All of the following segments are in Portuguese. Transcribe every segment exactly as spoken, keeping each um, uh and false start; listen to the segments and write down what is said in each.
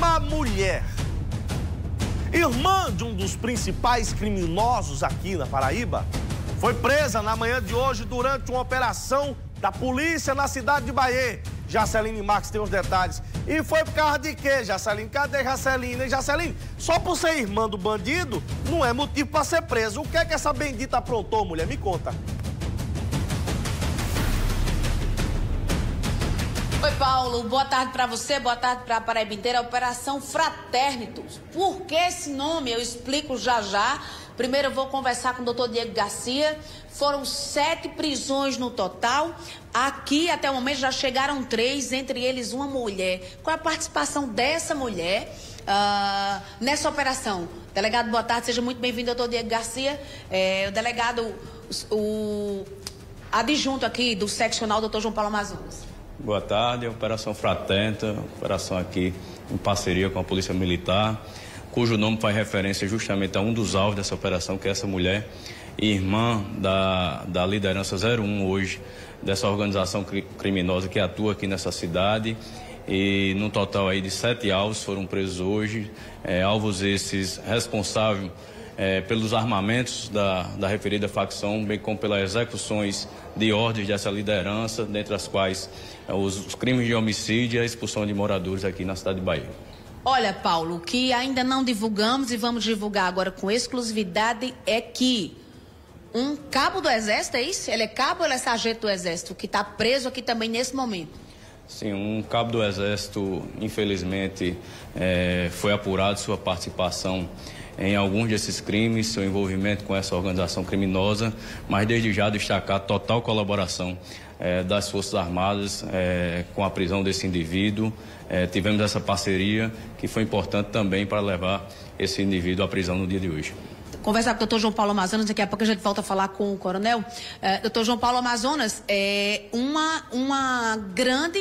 uma mulher, irmã de um dos principais criminosos aqui na Paraíba, foi presa na manhã de hoje durante uma operação da polícia na cidade de Bayeux. Jaceline Marques tem os detalhes. E foi por causa de quê, Jaceline? Cadê Jaceline? Jaceline, só por ser irmã do bandido, não é motivo para ser preso. O que é que essa bendita aprontou, mulher? Me conta. Oi, Paulo. Boa tarde para você, boa tarde para a Paraíba inteira. Operação Fraternitos. Por que esse nome? Eu explico já já. Primeiro eu vou conversar com o doutor Diego Garcia. Foram sete prisões no total. Aqui, até o momento, já chegaram três, entre eles uma mulher. Qual é a participação dessa mulher uh, nessa operação? Delegado, boa tarde. Seja muito bem-vindo, doutor Diego Garcia. É, o delegado, o adjunto aqui do seccional, doutor João Paulo Amazonas. Boa tarde. Operação Fratenta, operação aqui em parceria com a Polícia Militar, cujo nome faz referência justamente a um dos alvos dessa operação, que é essa mulher, irmã da, da liderança zero um hoje, dessa organização cri criminosa que atua aqui nessa cidade. E num total aí de sete alvos foram presos hoje, é, alvos esses responsáveis é, pelos armamentos da, da referida facção, bem como pelas execuções de ordens dessa liderança, dentre as quais é, os, os crimes de homicídio e a expulsão de moradores aqui na cidade de Bahia. Olha, Paulo, que ainda não divulgamos e vamos divulgar agora com exclusividade é que um cabo do Exército, é isso? Ele é cabo ou ele é sargento do Exército, que está preso aqui também nesse momento? Sim, um cabo do Exército, infelizmente, é, foi apurado sua participação em alguns desses crimes, seu envolvimento com essa organização criminosa, mas desde já destacar total colaboração eh, das Forças Armadas eh, com a prisão desse indivíduo. Eh, tivemos essa parceria que foi importante também para levar esse indivíduo à prisão no dia de hoje. Conversar com o doutor João Paulo Amazonas, daqui a pouco a gente volta a falar com o coronel. Eh, doutor João Paulo Amazonas, é uma, uma grande...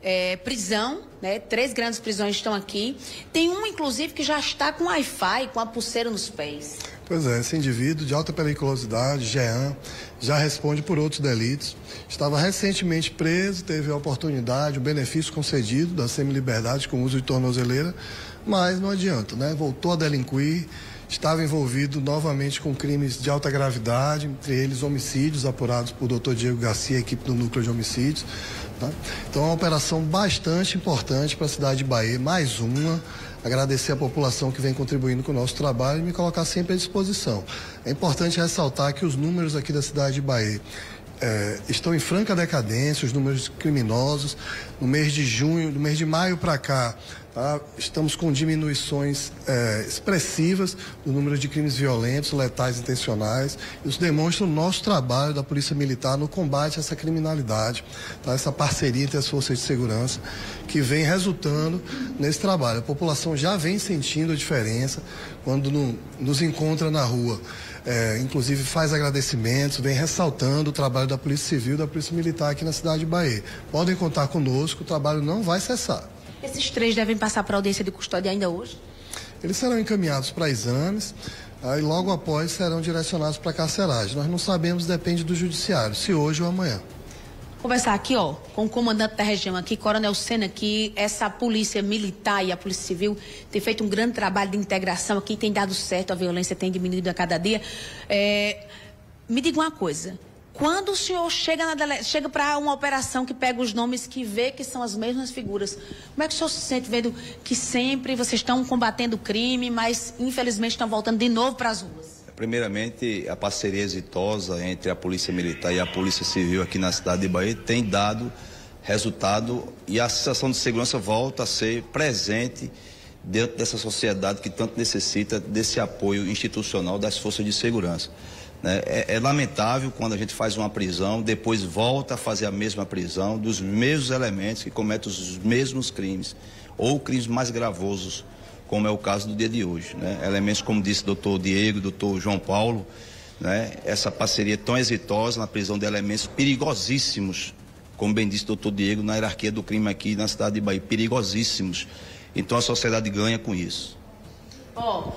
É, prisão, né? Três grandes prisões estão aqui. Tem um, inclusive, que já está com Wi-Fi, com a pulseira nos pés. Pois é, esse indivíduo de alta periculosidade, Jean, já responde por outros delitos. Estava recentemente preso, teve a oportunidade, o benefício concedido da semi-liberdade com uso de tornozeleira, mas não adianta, né? Voltou a delinquir, estava envolvido novamente com crimes de alta gravidade, entre eles homicídios apurados por doutor Diego Garcia, equipe do Núcleo de Homicídios. Tá? Então é uma operação bastante importante para a cidade de Bahia, mais uma. Agradecer a população que vem contribuindo com o nosso trabalho e me colocar sempre à disposição. É importante ressaltar que os números aqui da cidade de Bahia é, estão em franca decadência, os números criminosos. No mês de junho, no mês de maio para cá, tá? Estamos com diminuições é, expressivas do número de crimes violentos, letais, intencionais. Isso demonstra o nosso trabalho da Polícia Militar no combate a essa criminalidade, tá? Essa parceria entre as forças de segurança que vem resultando nesse trabalho. A população já vem sentindo a diferença quando no, nos encontra na rua. É, inclusive faz agradecimentos, vem ressaltando o trabalho da Polícia Civil e da Polícia Militar aqui na cidade de Bahia. Podem contar conosco, o trabalho não vai cessar. Esses três devem passar para a audiência de custódia ainda hoje? Eles serão encaminhados para exames, aí logo após serão direcionados para a carceragem. Nós não sabemos, depende do judiciário, se hoje ou amanhã. Conversar aqui, ó, com o comandante da região aqui, Coronel Sena, que essa polícia militar e a polícia civil tem feito um grande trabalho de integração aqui, tem dado certo, a violência tem diminuído a cada dia. É, me diga uma coisa, quando o senhor chega na dele... chega para uma operação que pega os nomes, que vê que são as mesmas figuras, como é que o senhor se sente vendo que sempre vocês estão combatendo o crime, mas infelizmente estão voltando de novo para as ruas? Primeiramente, a parceria exitosa entre a Polícia Militar e a Polícia Civil aqui na cidade de Bahia tem dado resultado e a sensação de segurança volta a ser presente dentro dessa sociedade que tanto necessita desse apoio institucional das forças de segurança. É, é lamentável quando a gente faz uma prisão, depois volta a fazer a mesma prisão dos mesmos elementos que cometem os mesmos crimes ou crimes mais gravosos, como é o caso do dia de hoje, né? Elementos, como disse o doutor Diego, doutor João Paulo, né? Essa parceria tão exitosa na prisão de elementos perigosíssimos, como bem disse o doutor Diego, na hierarquia do crime aqui na cidade de Bahia, perigosíssimos. Então a sociedade ganha com isso. Ó, oh,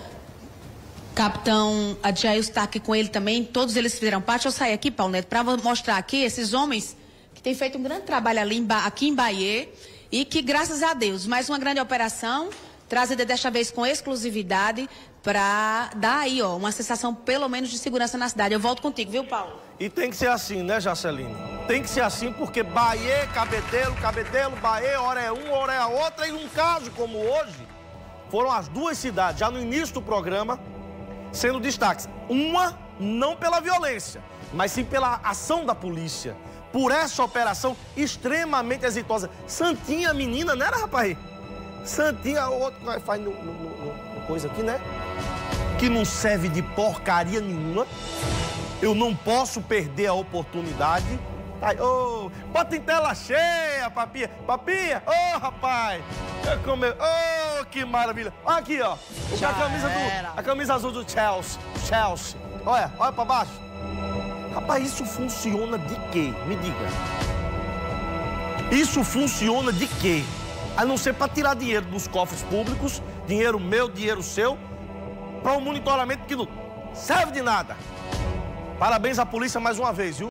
Capitão Adjai está aqui com ele também, todos eles fizeram parte. Eu saí aqui, Paulo Neto, para mostrar aqui esses homens que têm feito um grande trabalho ali em ba... aqui em Bahia e que, graças a Deus, mais uma grande operação... trazida desta vez com exclusividade para dar aí, ó, uma sensação pelo menos de segurança na cidade. Eu volto contigo, viu, Paulo? E tem que ser assim, né, Jaceline? Tem que ser assim porque Bayeux, Cabedelo, Cabedelo, Bayeux, hora é um, hora é a outra. E num caso como hoje, foram as duas cidades, já no início do programa, sendo destaques. Uma, não pela violência, mas sim pela ação da polícia, por essa operação extremamente exitosa. Santinha, menina, né, rapaz? Santinha, outro que faz no, no, no, coisa aqui, né? Que não serve de porcaria nenhuma. Eu não posso perder a oportunidade. Ai, oh, bota em tela cheia, papinha. Papinha, ô, oh, rapaz. Ô, oh, que maravilha. Olha aqui, ó. O, a, camisa do, a camisa azul do Chelsea. Chelsea. Olha, olha pra baixo. Rapaz, isso funciona de quê? Me diga. Isso funciona de quê? A não ser para tirar dinheiro dos cofres públicos, dinheiro meu, dinheiro seu, para um monitoramento que não serve de nada. Parabéns à polícia mais uma vez, viu?